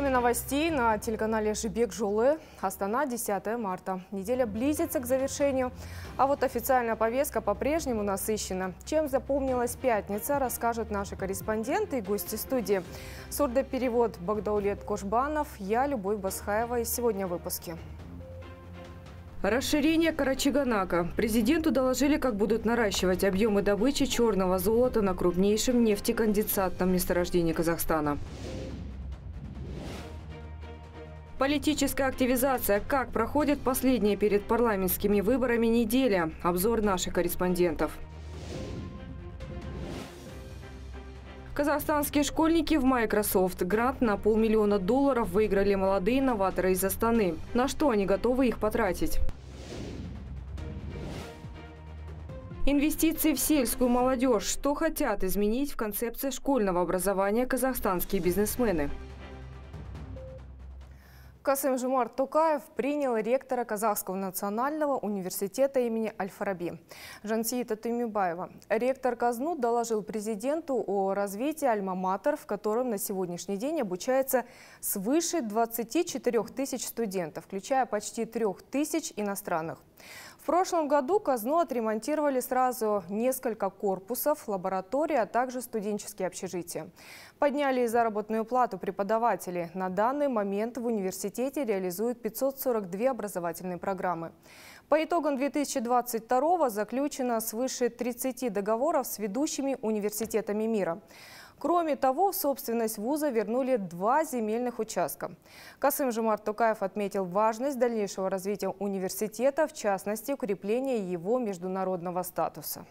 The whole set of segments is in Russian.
Время новостей на телеканале «Жибек Жолы». Астана, 10 марта. Неделя близится к завершению, а вот официальная повестка по-прежнему насыщена. Чем запомнилась пятница, расскажут наши корреспонденты и гости студии. Сурдоперевод Багдаулет Кошбанов, я, Любовь Басхаева, и сегодня в выпуске. Расширение Карачаганака. Президенту доложили, как будут наращивать объемы добычи черного золота на крупнейшем нефтеконденсатном месторождении Казахстана. Политическая активизация. Как проходит последняя перед парламентскими выборами неделя? Обзор наших корреспондентов. Казахстанские школьники в Microsoft. Грант на $500 000 выиграли молодые инноваторы из Астаны. На что они готовы их потратить? Инвестиции в сельскую молодежь. Что хотят изменить в концепции школьного образования казахстанские бизнесмены? Касым-Жомарт Токаев принял ректора Казахского национального университета имени Аль-Фараби Жансеита Туймебаева. Ректор Казну доложил президенту о развитии альма-матер, в котором на сегодняшний день обучается свыше 24 000 студентов, включая почти 3 000 иностранных. В прошлом году Казну отремонтировали сразу несколько корпусов, лаборатории, а также студенческие общежития. Подняли заработную плату преподавателей. На данный момент в университете реализуют 542 образовательные программы. По итогам 2022-го заключено свыше 30 договоров с ведущими университетами мира. Кроме того, в собственность вуза вернули 2 земельных участка. Касым-Жомарт Токаев отметил важность дальнейшего развития университета, в частности, укрепления его международного статуса.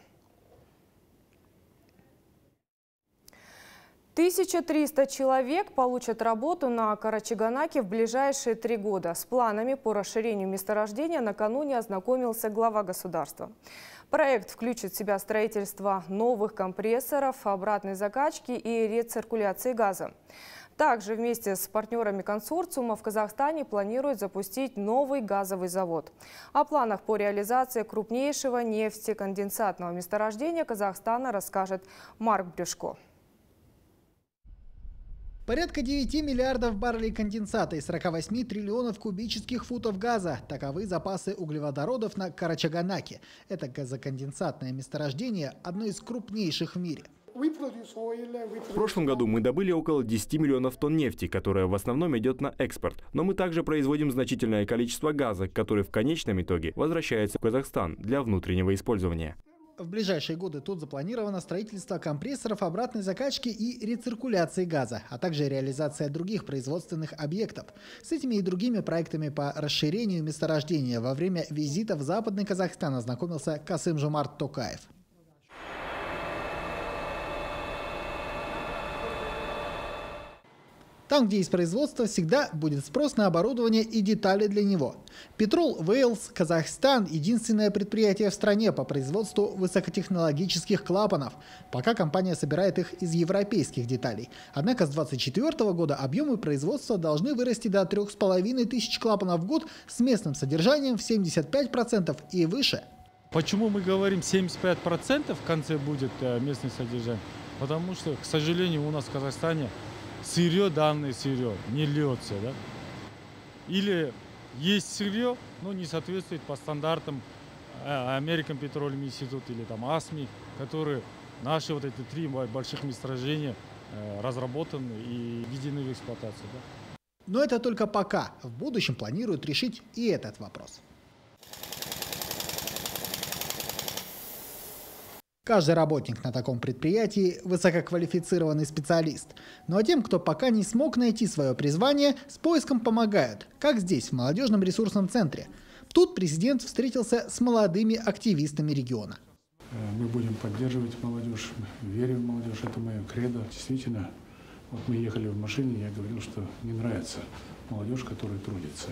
1300 человек получат работу на Карачаганаке в ближайшие 3 года. С планами по расширению месторождения накануне ознакомился глава государства. Проект включит в себя строительство новых компрессоров, обратной закачки и рециркуляции газа. Также вместе с партнерами консорциума в Казахстане планируют запустить новый газовый завод. О планах по реализации крупнейшего нефтеконденсатного месторождения Казахстана расскажет Марк Брюшко. Порядка 9 миллиардов баррелей конденсата и 48 триллионов кубических футов газа – таковы запасы углеводородов на Карачаганаке. Это газоконденсатное месторождение – одно из крупнейших в мире. В прошлом году мы добыли около 10 миллионов тонн нефти, которая в основном идет на экспорт. Но мы также производим значительное количество газа, который в конечном итоге возвращается в Казахстан для внутреннего использования. В ближайшие годы тут запланировано строительство компрессоров обратной закачки и рециркуляции газа, а также реализация других производственных объектов. С этими и другими проектами по расширению месторождения во время визита в Западный Казахстан ознакомился Касым-Жомарт Токаев. Там, где есть производство, всегда будет спрос на оборудование и детали для него. Petrol, Wales, Казахстан – единственное предприятие в стране по производству высокотехнологических клапанов. Пока компания собирает их из европейских деталей. Однако с 2024 года объемы производства должны вырасти до 3500 клапанов в год с местным содержанием в 75% и выше. Почему мы говорим 75% в конце будет местное содержание? Потому что, к сожалению, у нас в Казахстане сырье, данное сырье, не льется, да? Или есть сырье, но не соответствует по стандартам American Petroleum Institute или там АСМИ, которые наши вот эти 3 больших месторождения разработаны и введены в эксплуатацию. Да? Но это только пока. В будущем планируют решить и этот вопрос. Каждый работник на таком предприятии – высококвалифицированный специалист. Ну а тем, кто пока не смог найти свое призвание, с поиском помогают, как здесь, в молодежном ресурсном центре. Тут президент встретился с молодыми активистами региона. Мы будем поддерживать молодежь, верим в молодежь, это мое кредо. Действительно, вот мы ехали в машине, я говорил, что мне нравится молодежь, которая трудится.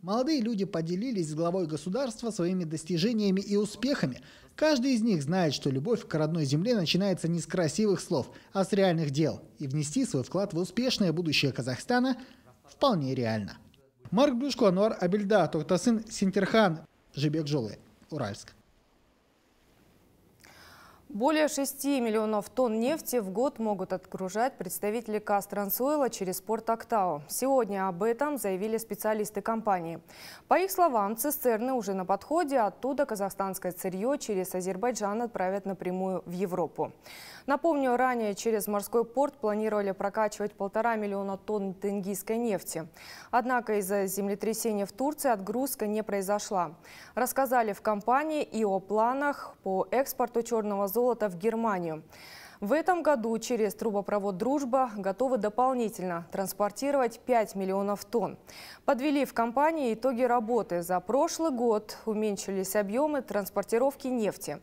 Молодые люди поделились с главой государства своими достижениями и успехами. Каждый из них знает, что любовь к родной земле начинается не с красивых слов, а с реальных дел. И внести свой вклад в успешное будущее Казахстана вполне реально. Марк Брюшко, Ануар Абельда, Токтасын Синтерхан, Жибек Жолы, Уральск. Более 6 миллионов тонн нефти в год могут отгружать представители КазТрансойл через порт Актау. Сегодня об этом заявили специалисты компании. По их словам, цистерны уже на подходе, оттуда казахстанское сырье через Азербайджан отправят напрямую в Европу. Напомню, ранее через морской порт планировали прокачивать 1,5 миллиона тонн тенгизской нефти. Однако из-за землетрясения в Турции отгрузка не произошла. Рассказали в компании и о планах по экспорту черного золота в Германию. В этом году через трубопровод «Дружба» готовы дополнительно транспортировать 5 миллионов тонн. Подвели в компании итоги работы. За прошлый год уменьшились объемы транспортировки нефти.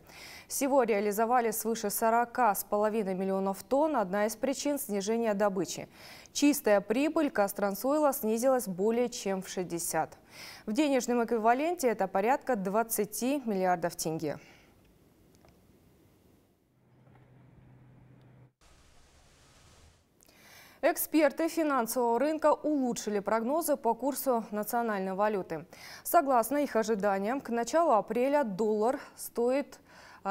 Всего реализовали свыше 40,5 миллионов тонн. Одна из причин – снижения добычи. Чистая прибыль КазТрансойла снизилась более чем в 60%. В денежном эквиваленте это порядка 20 миллиардов тенге. Эксперты финансового рынка улучшили прогнозы по курсу национальной валюты. Согласно их ожиданиям, к началу апреля доллар стоит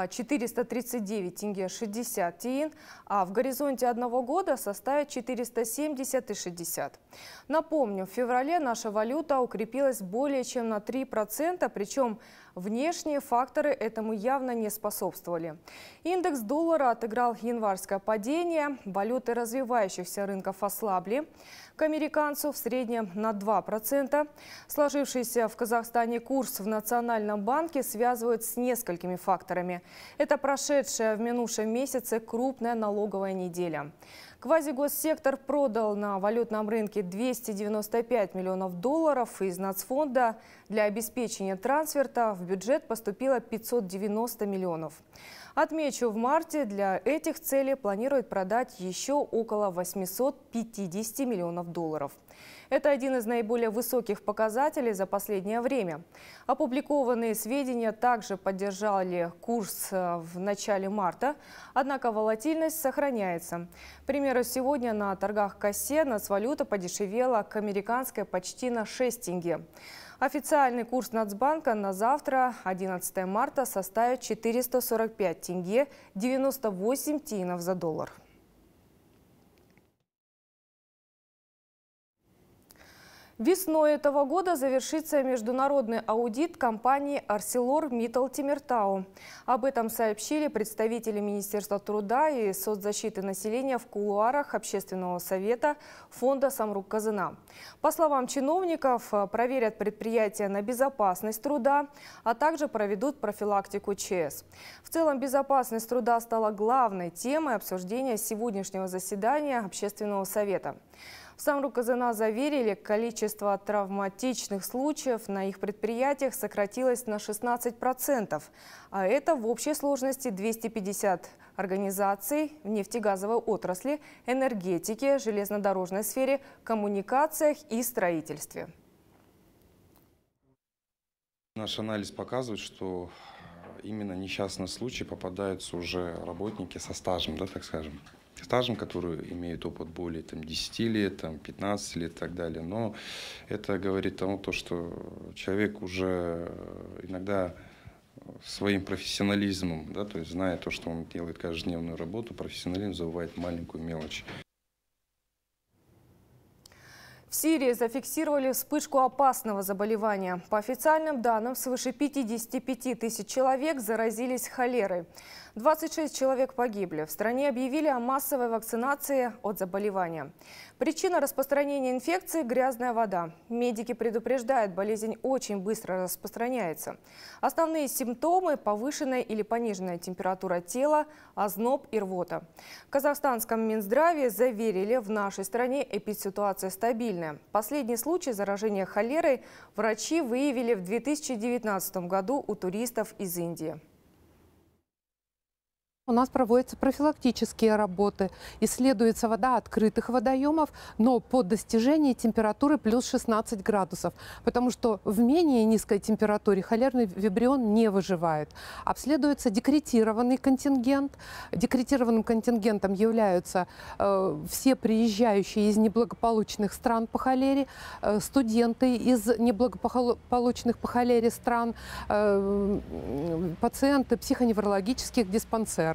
439 тенге 60 тиын, а в горизонте одного года составит 470 и 60. Напомню, в феврале наша валюта укрепилась более чем на 3%, причем внешние факторы этому явно не способствовали. Индекс доллара отыграл январское падение, валюты развивающихся рынков ослабли к американцу в среднем на 2%. Сложившийся в Казахстане курс в Национальном банке связывают с несколькими факторами. Это прошедшая в минувшем месяце крупная налоговая неделя. Квазигоссектор продал на валютном рынке 295 миллионов долларов из Нацфонда. Для обеспечения трансферта в бюджет поступило 590 миллионов. Отмечу, в марте для этих целей планируют продать еще около 850 миллионов долларов. Это один из наиболее высоких показателей за последнее время. Опубликованные сведения также поддержали курс в начале марта, однако волатильность сохраняется. К примеру, сегодня на торгах Кассе нацвалюта подешевела к американской почти на 6 тенге. Официальный курс Нацбанка на завтра, 11 марта, составит 445 тенге, 98 тиинов за доллар. Весной этого года завершится международный аудит компании «Арселор Митл Тимиртау». Об этом сообщили представители Министерства труда и соцзащиты населения в кулуарах Общественного совета фонда «Самрук-Казына». По словам чиновников, проверят предприятия на безопасность труда, а также проведут профилактику ЧС. В целом, безопасность труда стала главной темой обсуждения сегодняшнего заседания Общественного совета. В Самрук-Казына заверили, количество травматичных случаев на их предприятиях сократилось на 16%, а это в общей сложности 250 организаций в нефтегазовой отрасли, энергетике, железнодорожной сфере, коммуникациях и строительстве. Наш анализ показывает, что именно несчастные случаи попадаются уже работники со стажем, да, так скажем. Стажем, которые имеют опыт более 10 лет, 15 лет и так далее. Но это говорит о том, что человек уже иногда своим профессионализмом, да, то есть зная то, что он делает каждодневную работу, профессионализм забывает маленькую мелочь. В Сирии зафиксировали вспышку опасного заболевания. По официальным данным, свыше 55 тысяч человек заразились холерой. 26 человек погибли. В стране объявили о массовой вакцинации от заболевания. Причина распространения инфекции – грязная вода. Медики предупреждают, болезнь очень быстро распространяется. Основные симптомы – повышенная или пониженная температура тела, озноб и рвота. В казахстанском Минздраве заверили, в нашей стране эпидситуация стабильна. Последний случай заражения холерой врачи выявили в 2019 году у туристов из Индии. У нас проводятся профилактические работы. Исследуется вода открытых водоемов, но по достижении температуры плюс 16 градусов. Потому что в менее низкой температуре холерный вибрион не выживает. Обследуется декретированный контингент. Декретированным контингентом являются все приезжающие из неблагополучных стран по холере, студенты из неблагополучных по холере стран, пациенты психоневрологических диспансеров.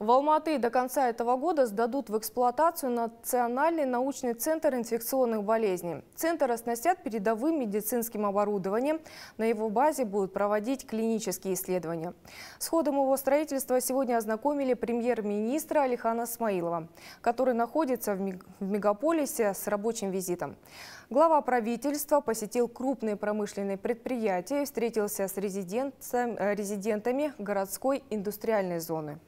В Алматы до конца этого года сдадут в эксплуатацию Национальный научный центр инфекционных болезней. Центр оснастят передовым медицинским оборудованием. На его базе будут проводить клинические исследования. С ходом его строительства сегодня ознакомили премьер-министра Алихана Смаилова, который находится в мегаполисе с рабочим визитом. Глава правительства посетил крупные промышленные предприятия и встретился с резидентами городской индустриальной зоны.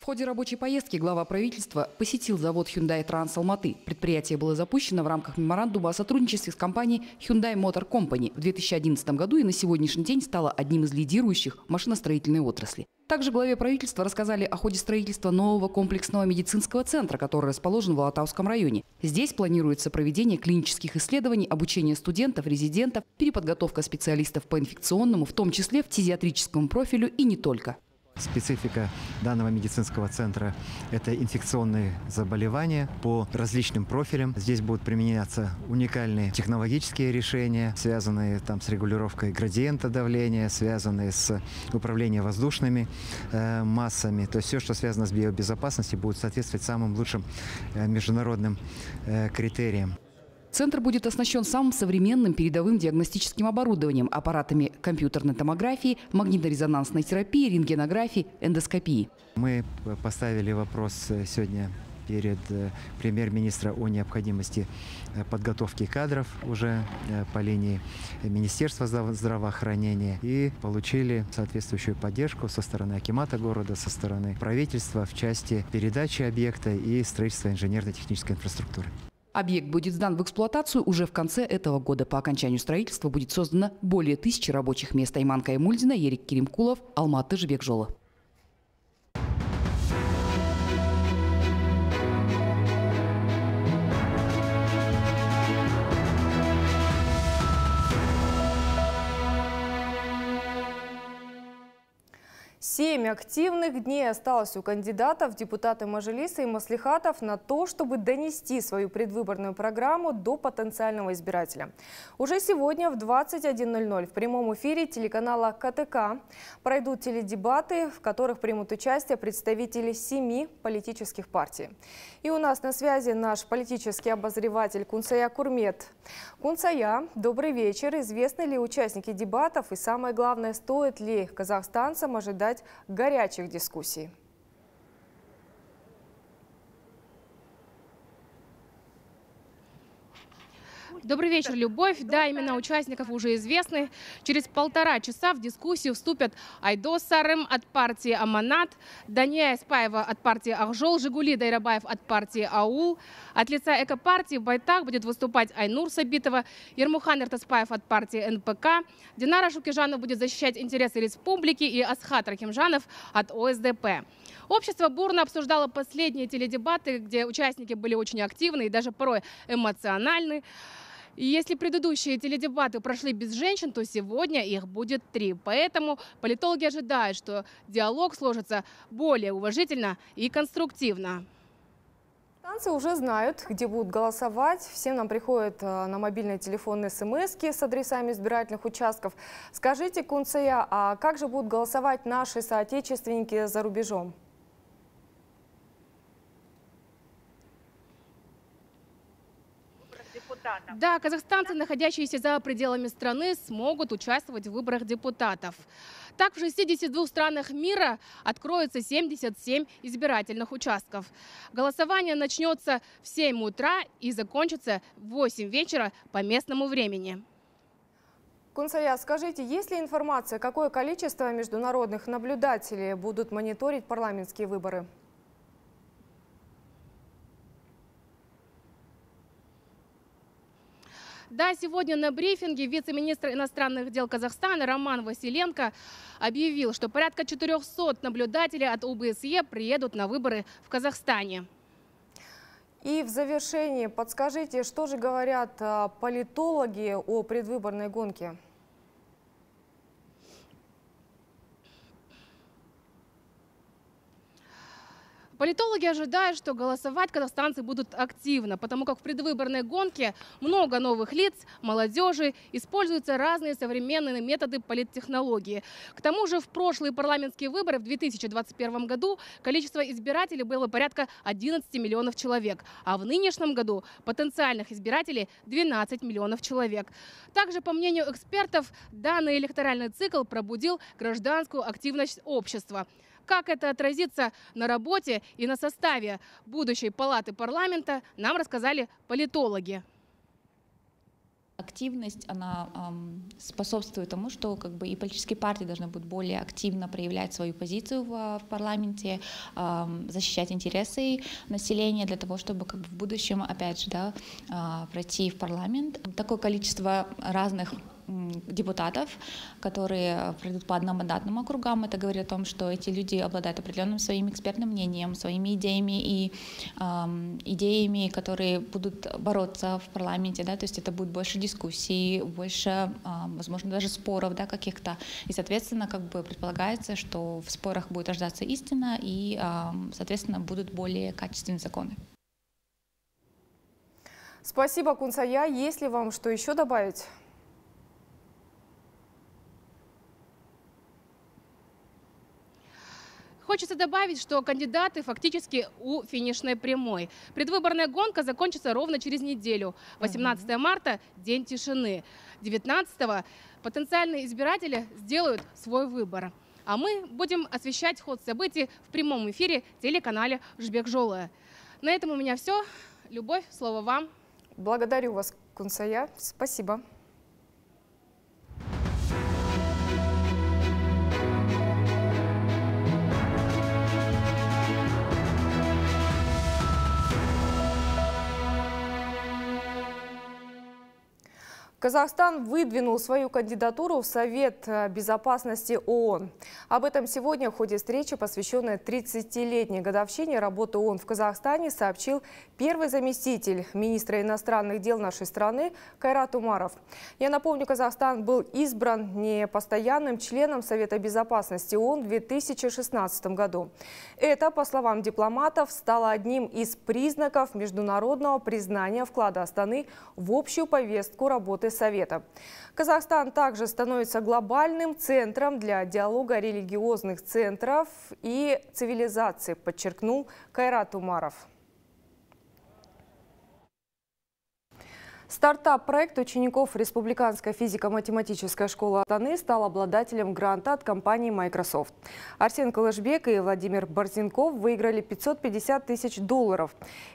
В ходе рабочей поездки глава правительства посетил завод Hyundai Транс Алматы. Предприятие было запущено в рамках меморандума о сотрудничестве с компанией Hyundai Motor Company в 2011 году и на сегодняшний день стало одним из лидирующих в машиностроительной отрасли. Также главе правительства рассказали о ходе строительства нового комплексного медицинского центра, который расположен в Алатауском районе. Здесь планируется проведение клинических исследований, обучение студентов, резидентов, переподготовка специалистов по инфекционному, в том числе в фтизиатрическому профилю и не только. Специфика данного медицинского центра – это инфекционные заболевания по различным профилям. Здесь будут применяться уникальные технологические решения, связанные с регулировкой градиента давления, связанные с управлением воздушными массами. То есть все, что связано с биобезопасностью, будет соответствовать самым лучшим международным критериям. Центр будет оснащен самым современным передовым диагностическим оборудованием, аппаратами компьютерной томографии, магниторезонансной терапии, рентгенографии, эндоскопии. Мы поставили вопрос сегодня перед премьер-министром о необходимости подготовки кадров уже по линии Министерства здравоохранения и получили соответствующую поддержку со стороны акимата города, со стороны правительства в части передачи объекта и строительства инженерно-технической инфраструктуры. Объект будет сдан в эксплуатацию уже в конце этого года. По окончанию строительства будет создано более 1000 рабочих мест. Айман Каймульдина, Ерик Керимкулов, Алматы, Жибек Жолы. Семь активных дней осталось у кандидатов, депутатов Мажилиса и маслихатов на то, чтобы донести свою предвыборную программу до потенциального избирателя. Уже сегодня в 21:00 в прямом эфире телеканала КТК пройдут теледебаты, в которых примут участие представители 7 политических партий. И у нас на связи наш политический обозреватель Кунсая Курмет. Кунсая, добрый вечер. Известны ли участники дебатов и, самое главное, стоит ли казахстанцам ожидать горячих дискуссий? Добрый вечер, Любовь. Да, имена участников уже известны. Через 1,5 часа в дискуссию вступят Айдо Сарым от партии Аманат, Дания Спаева от партии Ахжол, Жигули Дайрабаев от партии Аул. От лица Экопартии в Байтах будет выступать Айнур Сабитова, Ермухан Иртаспаев от партии НПК, Динара Шукижанов будет защищать интересы республики и Асхат Рахимжанов от ОСДП. Общество бурно обсуждало последние теледебаты, где участники были очень активны и даже порой эмоциональны. И если предыдущие теледебаты прошли без женщин, то сегодня их будет 3. Поэтому политологи ожидают, что диалог сложится более уважительно и конструктивно. Танцы уже знают, где будут голосовать. Всем нам приходят на мобильные телефоны смс-ки с адресами избирательных участков. Скажите, Кунсая, а как же будут голосовать наши соотечественники за рубежом? Да, казахстанцы, находящиеся за пределами страны, смогут участвовать в выборах депутатов. Так, в 62 странах мира откроется 77 избирательных участков. Голосование начнется в 7 утра и закончится в 8 вечера по местному времени. Кунсая, скажите, есть ли информация, какое количество международных наблюдателей будут мониторить парламентские выборы? Да, сегодня на брифинге вице-министр иностранных дел Казахстана Роман Василенко объявил, что порядка 400 наблюдателей от ОБСЕ приедут на выборы в Казахстане. И в завершении подскажите, что же говорят политологи о предвыборной гонке? Политологи ожидают, что голосовать казахстанцы будут активно, потому как в предвыборной гонке много новых лиц, молодежи, используются разные современные методы политтехнологии. К тому же в прошлые парламентские выборы в 2021 году количество избирателей было порядка 11 миллионов человек, а в нынешнем году потенциальных избирателей 12 миллионов человек. Также, по мнению экспертов, данный электоральный цикл пробудил гражданскую активность общества. Как это отразится на работе и на составе будущей палаты парламента, нам рассказали политологи. Активность, она способствует тому, что и политические партии должны будут более активно проявлять свою позицию в парламенте, защищать интересы населения для того, чтобы в будущем опять же пройти в парламент. Такое количество разных депутатов, которые пройдут по одномандатным округам, это говорит о том, что эти люди обладают определенным своим экспертным мнением, своими идеями и идеями, которые будут бороться в парламенте, то есть это будет больше дискуссий, больше, возможно, даже споров, каких-то, и, соответственно, предполагается, что в спорах будет рождаться истина, и, соответственно, будут более качественные законы. Спасибо, Кунсая. Есть ли вам что еще добавить? Хочется добавить, что кандидаты фактически у финишной прямой. Предвыборная гонка закончится ровно через неделю. 18 марта – день тишины. 19-го потенциальные избиратели сделают свой выбор. А мы будем освещать ход событий в прямом эфире телеканале «Жибек Жолы». На этом у меня все. Любовь, слово вам. Благодарю вас, Кунсая. Спасибо. Казахстан выдвинул свою кандидатуру в Совет безопасности ООН. Об этом сегодня в ходе встречи, посвященной 30-летней годовщине работы ООН в Казахстане, сообщил первый заместитель министра иностранных дел нашей страны Кайрат Умаров. Я напомню, Казахстан был избран непостоянным членом Совета безопасности ООН в 2016 году. Это, по словам дипломатов, стало одним из признаков международного признания вклада Астаны в общую повестку работы Совета. Казахстан также становится глобальным центром для диалога религиозных центров и цивилизаций, подчеркнул Кайрат Умаров. Стартап-проект учеников Республиканской физико-математической школы Астаны стал обладателем гранта от компании Microsoft. Арсен Калышбек и Владимир Борзенков выиграли $550 тысяч.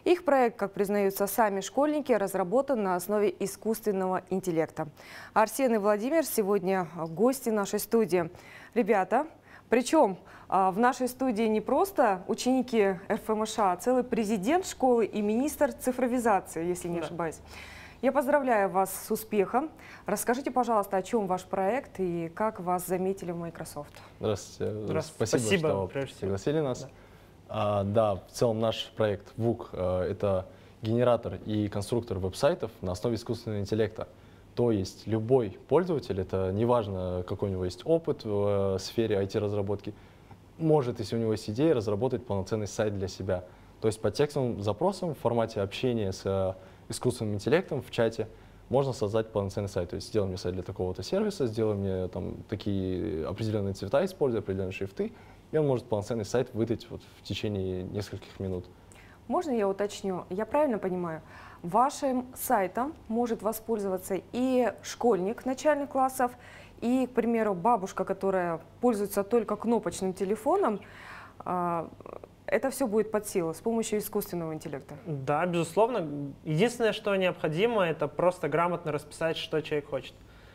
Их проект, как признаются сами школьники, разработан на основе искусственного интеллекта. Арсен и Владимир сегодня гости нашей студии. Ребята, причем в нашей студии не просто ученики ФМШ, а целый президент школы и министр цифровизации, если не ошибаюсь. Я поздравляю вас с успехом. Расскажите, пожалуйста, о чем ваш проект и как вас заметили в Microsoft. Здравствуйте. Спасибо, что пригласили нас. Да. В целом наш проект ВУК – это генератор и конструктор веб-сайтов на основе искусственного интеллекта. То есть любой пользователь, это неважно, какой у него есть опыт в сфере IT-разработки, может, если у него есть идея, разработать полноценный сайт для себя. То есть по текстовым запросам в формате общения с искусственным интеллектом в чате можно создать полноценный сайт. То есть сделай мне сайт для такого-то сервиса, сделай мне там такие определенные цвета, используя определенные шрифты, и он может полноценный сайт выдать в течение нескольких минут. Можно я уточню? Я правильно понимаю? Вашим сайтом может воспользоваться и школьник начальных классов, и, к примеру, бабушка, которая пользуется только кнопочным телефоном. Это все будет под силу с помощью искусственного интеллекта? Да, безусловно. Единственное, что необходимо, это просто грамотно расписать, что человек хочет.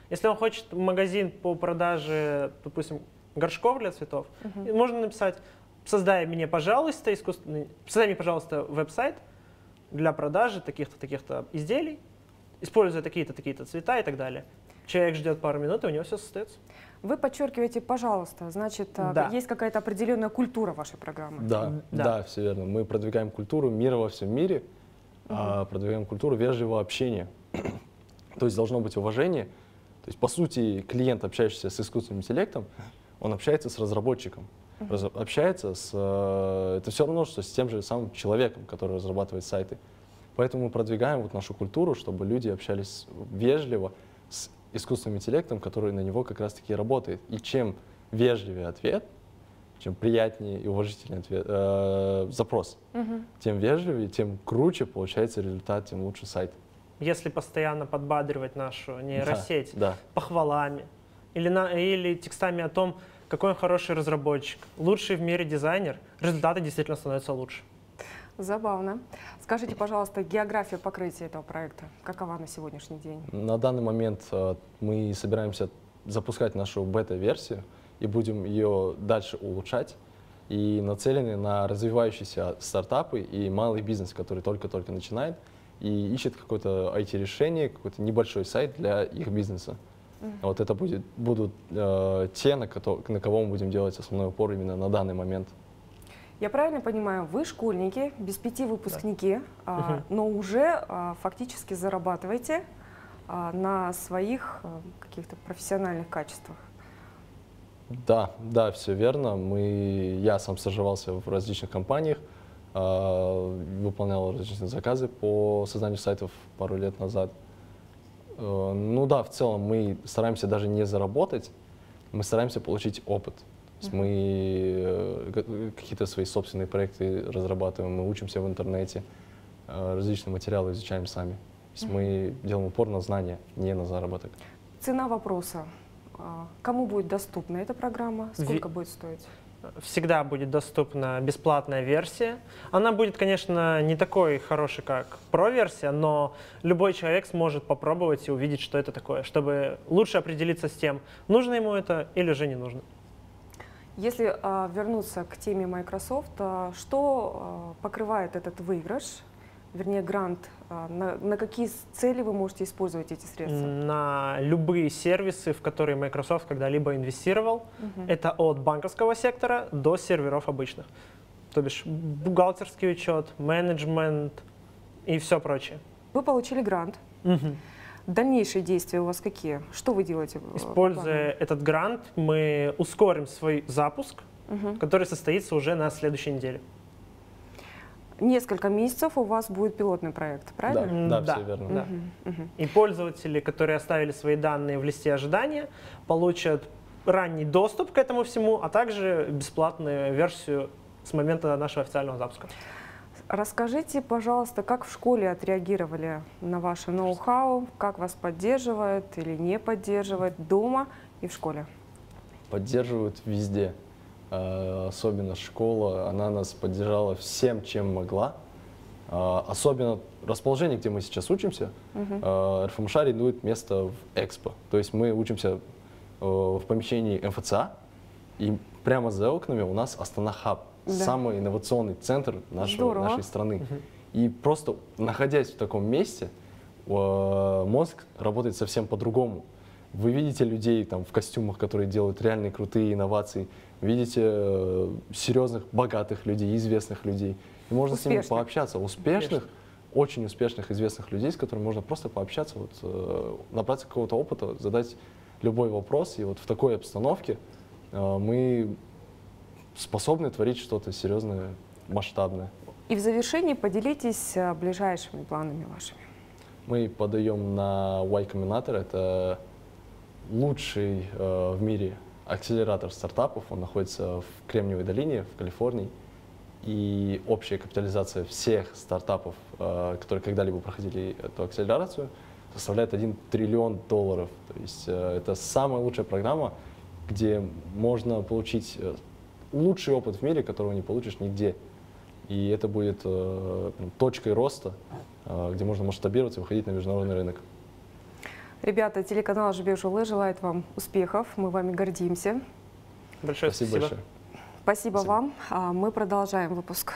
Если он хочет магазин по продаже, допустим, горшков для цветов, можно написать: создай мне, пожалуйста, веб-сайт для продажи таких-то, таких-то изделий, используя такие-то, такие-то цвета и так далее. Человек ждет пару минут, и у него все состоится. Вы подчеркиваете, пожалуйста, значит, есть какая-то определенная культура вашей программы. Да, все верно. Мы продвигаем культуру мира во всем мире, продвигаем культуру вежливого общения. То есть должно быть уважение. То есть, по сути, клиент, общающийся с искусственным интеллектом, он общается с разработчиком. общается с... Это все равно, что с тем же самым человеком, который разрабатывает сайты. Поэтому мы продвигаем вот нашу культуру, чтобы люди общались вежливо с искусственным интеллектом, который на него как раз-таки работает. И чем вежливее ответ, чем приятнее и уважительный ответ, запрос, тем вежливее, тем круче получается результат, тем лучше сайт. Если постоянно подбадривать нашу нейросеть похвалами или текстами о том, какой он хороший разработчик, лучший в мире дизайнер, результаты действительно становятся лучше. Забавно. Скажите, пожалуйста, география покрытия этого проекта, какова на сегодняшний день? На данный момент мы собираемся запускать нашу бета-версию и будем ее дальше улучшать. И нацелены на развивающиеся стартапы и малый бизнес, который только-только начинает и ищет какое-то IT-решение, какой-то небольшой сайт для их бизнеса. Вот это будут те, на кого мы будем делать основной упор именно на данный момент. Я правильно понимаю, вы школьники, без пяти выпускники, но уже фактически зарабатываете на своих каких-то профессиональных качествах? Да, да, все верно. Я сам стажировался в различных компаниях, выполнял различные заказы по созданию сайтов пару лет назад. Ну да, в целом мы стараемся даже не заработать, мы стараемся получить опыт. Мы какие-то свои собственные проекты разрабатываем, мы учимся в интернете, различные материалы изучаем сами. То есть мы делаем упор на знания, не на заработок. Цена вопроса. Кому будет доступна эта программа? Сколько будет стоить? Всегда будет доступна бесплатная версия. Она будет, конечно, не такой хорошей, как Pro-версия, но любой человек сможет попробовать и увидеть, что это такое, чтобы лучше определиться с тем, нужно ему это или же не нужно. Если вернуться к теме Microsoft, что покрывает этот выигрыш, вернее грант, на какие цели вы можете использовать эти средства? На любые сервисы, в которые Microsoft когда-либо инвестировал. Это от банковского сектора до серверов обычных. То бишь бухгалтерский учет, менеджмент и все прочее. Вы получили грант. Дальнейшие действия у вас какие? Что вы делаете? Используя этот грант, мы ускорим свой запуск, который состоится уже на следующей неделе. Несколько месяцев у вас будет пилотный проект, правильно? Да, да, все верно. И пользователи, которые оставили свои данные в листе ожидания, получат ранний доступ к этому всему, а также бесплатную версию с момента нашего официального запуска. Расскажите, пожалуйста, как в школе отреагировали на ваше ноу-хау, как вас поддерживают или не поддерживают дома и в школе? Поддерживают везде. Особенно школа, она нас поддержала всем, чем могла. Особенно расположение, где мы сейчас учимся, РФМШ арендует место в Экспо. То есть мы учимся в помещении МФЦА, и прямо за окнами у нас Астана Хаб. Самый инновационный центр нашей страны. И просто находясь в таком месте, мозг работает совсем по-другому. Вы видите людей там, в костюмах, которые делают реальные крутые инновации, видите серьезных, богатых людей, известных людей. И можно с ними пообщаться. Очень успешных, известных людей, с которыми можно просто пообщаться, вот, набраться какого-то опыта, задать любой вопрос. И вот в такой обстановке мы способны творить что-то серьезное, масштабное. И в завершении поделитесь ближайшими планами вашими. Мы подаем на Y-Combinator. Это лучший в мире акселератор стартапов. Он находится в Кремниевой долине, в Калифорнии. И общая капитализация всех стартапов, которые когда-либо проходили эту акселерацию, составляет $1 триллион. То есть это самая лучшая программа, где можно получить лучший опыт в мире, которого не получишь нигде. И это будет точкой роста, где можно масштабироваться и выходить на международный рынок. Ребята, телеканал Жибек Жолы желает вам успехов. Мы вами гордимся. Большое спасибо. Спасибо вам. Мы продолжаем выпуск.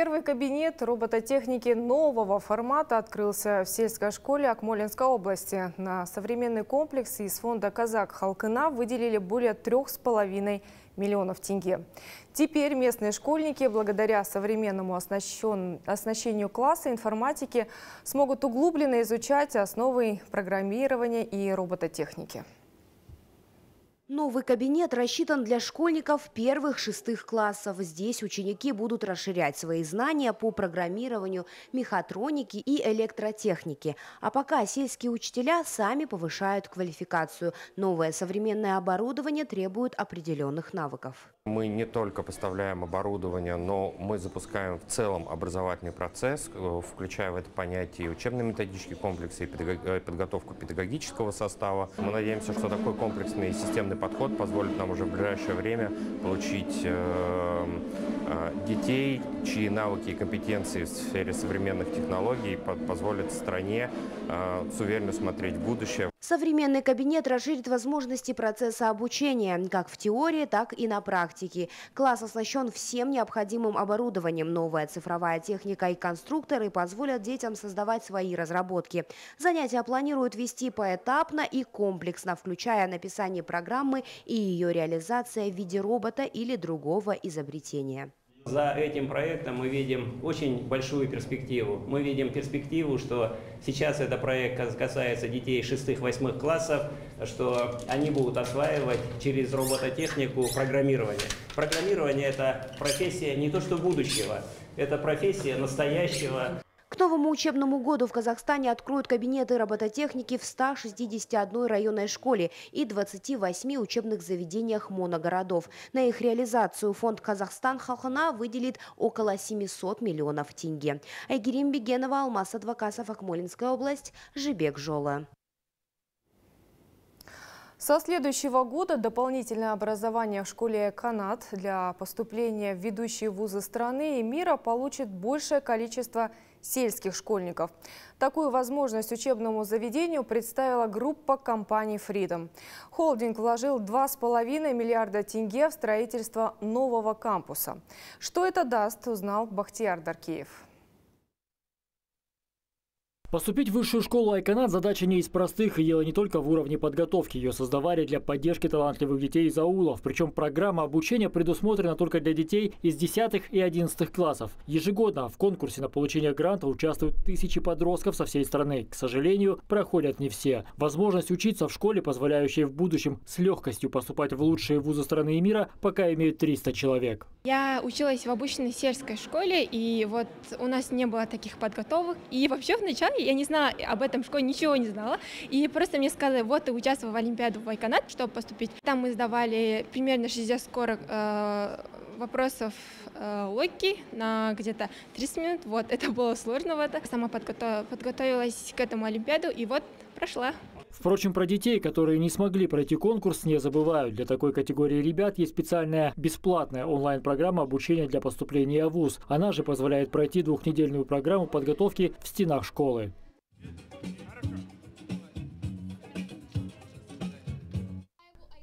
Первый кабинет робототехники нового формата открылся в сельской школе Акмолинской области. На современный комплекс из фонда «Казак Халкына» выделили более 3,5 миллионов тенге. Теперь местные школьники, благодаря современному оснащению класса информатики, смогут углубленно изучать основы программирования и робототехники. Новый кабинет рассчитан для школьников первых-шестых классов. Здесь ученики будут расширять свои знания по программированию, мехатронике и электротехнике. А пока сельские учителя сами повышают квалификацию. Новое современное оборудование требует определенных навыков. Мы не только поставляем оборудование, но мы запускаем в целом образовательный процесс, включая в это понятие учебно-методический комплекс и подготовку педагогического состава. Мы надеемся, что такой комплексный системный подход позволит нам уже в ближайшее время получить детей, чьи навыки и компетенции в сфере современных технологий позволят стране с уверенностью смотреть в будущее. Современный кабинет расширит возможности процесса обучения как в теории, так и на практике. Класс оснащен всем необходимым оборудованием. Новая цифровая техника и конструкторы позволят детям создавать свои разработки. Занятия планируют вести поэтапно и комплексно, включая написание программы и ее реализация в виде робота или другого изобретения. За этим проектом мы видим очень большую перспективу. Мы видим перспективу, что сейчас этот проект касается детей 6-8 классов, что они будут осваивать через робототехнику программирование. Программирование – это профессия не то что будущего, это профессия настоящего. К новому учебному году в Казахстане откроют кабинеты робототехники в 161 районной школе и 28 учебных заведениях моногородов. На их реализацию фонд «Казахстан Халкына» выделит около 700 миллионов тенге. Айгерим Бегенова, Алмаз Адвакасов, Акмолинская область, Жибек Жолы. Со следующего года дополнительное образование в школе IQanat для поступления в ведущие вузы страны и мира получит большее количество сельских школьников. Такую возможность учебному заведению представила группа компаний Freedom. Холдинг вложил 2,5 миллиарда тенге в строительство нового кампуса. Что это даст, узнал Бахтияр Даркеев. Поступить в высшую школу IQanat задача не из простых, и дело не только в уровне подготовки. Ее создавали для поддержки талантливых детей из аулов. Причем программа обучения предусмотрена только для детей из 10 и 11 классов. Ежегодно в конкурсе на получение гранта участвуют тысячи подростков со всей страны. К сожалению, проходят не все. Возможность учиться в школе, позволяющая в будущем с легкостью поступать в лучшие вузы страны и мира, пока имеют 300 человек. Я училась в обычной сельской школе, и вот у нас не было таких подготовок. И вообще вначале я не знала об этом, в школе ничего не знала. И просто мне сказали, вот ты участвовала в Олимпиаду в IQanat, чтобы поступить. Там мы сдавали примерно 60-40 вопросов логики на где-то 30 минут. Вот, это было сложно. Вот. Сама подготовилась к этому Олимпиаду и вот прошла. Впрочем, про детей, которые не смогли пройти конкурс, не забывают. Для такой категории ребят есть специальная бесплатная онлайн-программа обучения для поступления в ВУЗ. Она же позволяет пройти двухнедельную программу подготовки в стенах школы.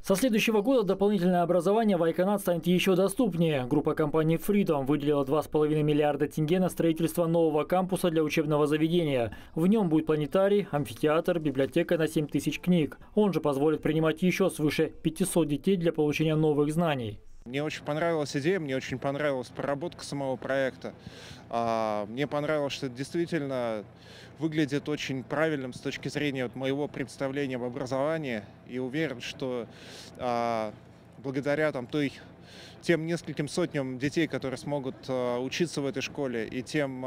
Со следующего года дополнительное образование в IQanat станет еще доступнее. Группа компаний Freedom выделила 2,5 миллиарда тенге на строительство нового кампуса для учебного заведения. В нем будет планетарий, амфитеатр, библиотека на 7 тысяч книг. Он же позволит принимать еще свыше 500 детей для получения новых знаний. Мне очень понравилась идея, мне очень понравилась проработка самого проекта. Мне понравилось, что это действительно выглядит очень правильным с точки зрения моего представления об образовании. И уверен, что благодаря тем нескольким сотням детей, которые смогут учиться в этой школе, и тем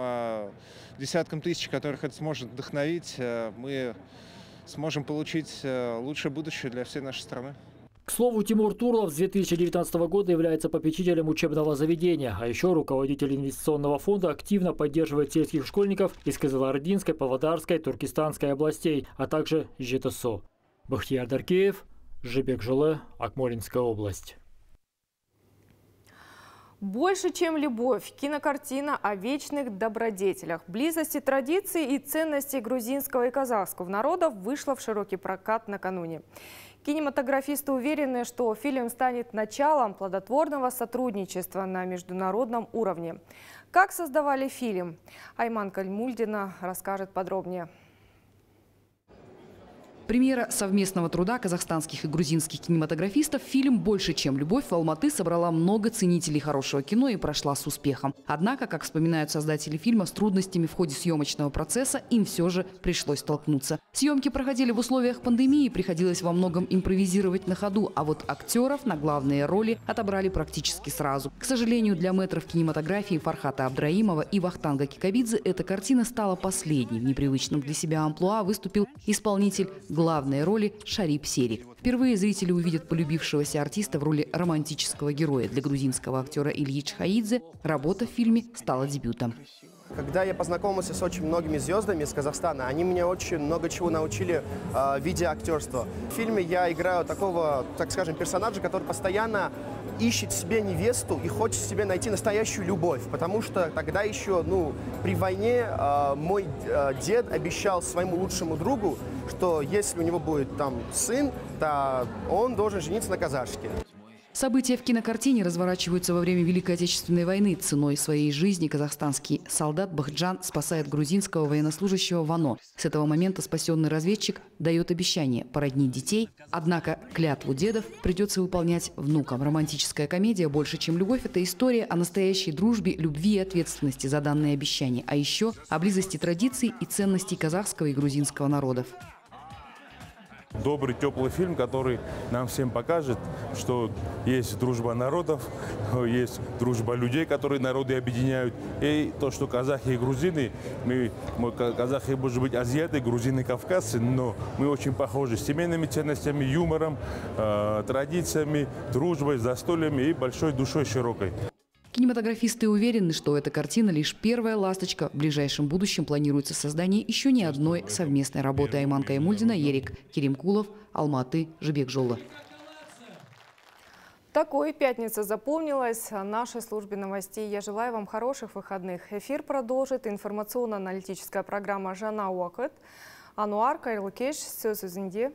десяткам тысяч, которых это сможет вдохновить, мы сможем получить лучшее будущее для всей нашей страны. К слову, Тимур Турлов с 2019 года является попечителем учебного заведения, а еще руководитель инвестиционного фонда активно поддерживает сельских школьников из Кызылординской, Павлодарской, Туркестанской областей, а также ЖТСО. Бахтияр Даркеев, Жибек Жолы, Акмолинская область. «Больше чем любовь» – кинокартина о вечных добродетелях, близости традиций и ценностей грузинского и казахского народов вышла в широкий прокат накануне. Кинематографисты уверены, что фильм станет началом плодотворного сотрудничества на международном уровне. Как создавали фильм? Айман Кальмульдина расскажет подробнее. Премьера совместного труда казахстанских и грузинских кинематографистов фильм «Больше чем любовь» в Алматы собрала много ценителей хорошего кино и прошла с успехом. Однако, как вспоминают создатели фильма, с трудностями в ходе съемочного процесса им все же пришлось столкнуться. Съемки проходили в условиях пандемии, приходилось во многом импровизировать на ходу, а вот актеров на главные роли отобрали практически сразу. К сожалению, для мэтров кинематографии Фархата Абдраимова и Вахтанга Кикабидзе эта картина стала последней. В непривычном для себя амплуа выступил исполнитель главной роли Шарип Серик. Впервые зрители увидят полюбившегося артиста в роли романтического героя. Для грузинского актера Ильи Чхаидзе работа в фильме стала дебютом. Когда я познакомился с очень многими звездами из Казахстана, они меня очень много чего научили в виде актерства. В фильме я играю такого, так скажем, персонажа, который постоянно ищет себе невесту и хочет себе найти настоящую любовь. Потому что тогда еще, при войне мой дед обещал своему лучшему другу, что если у него будет сын, то он должен жениться на казашке. События в кинокартине разворачиваются во время Великой Отечественной войны. Ценой своей жизни казахстанский солдат Бахджан спасает грузинского военнослужащего Вано. С этого момента спасенный разведчик дает обещание породнить детей. Однако клятву дедов придется выполнять внукам. Романтическая комедия «Больше, чем любовь» – это история о настоящей дружбе, любви и ответственности за данные обещания. А еще о близости традиций и ценностей казахского и грузинского народов. Добрый, теплый фильм, который нам всем покажет, что есть дружба народов, есть дружба людей, которые народы объединяют. И то, что казахи и грузины, мы казахи, может быть, азиаты, грузины, кавказцы, но мы очень похожи с семейными ценностями, юмором, традициями, дружбой, застольями и большой душой широкой. Кинематографисты уверены, что эта картина лишь первая ласточка. В ближайшем будущем планируется создание еще не одной совместной работы. Айман Каймульдина, Ерик Керимкулов, Алматы, Жибек Жолы. Такой пятница запомнилась. Нашей службе новостей я желаю вам хороших выходных. Эфир продолжит информационно-аналитическая программа «Жана Уакыт». Ануар Кайлыкеш, Сёсюзинде.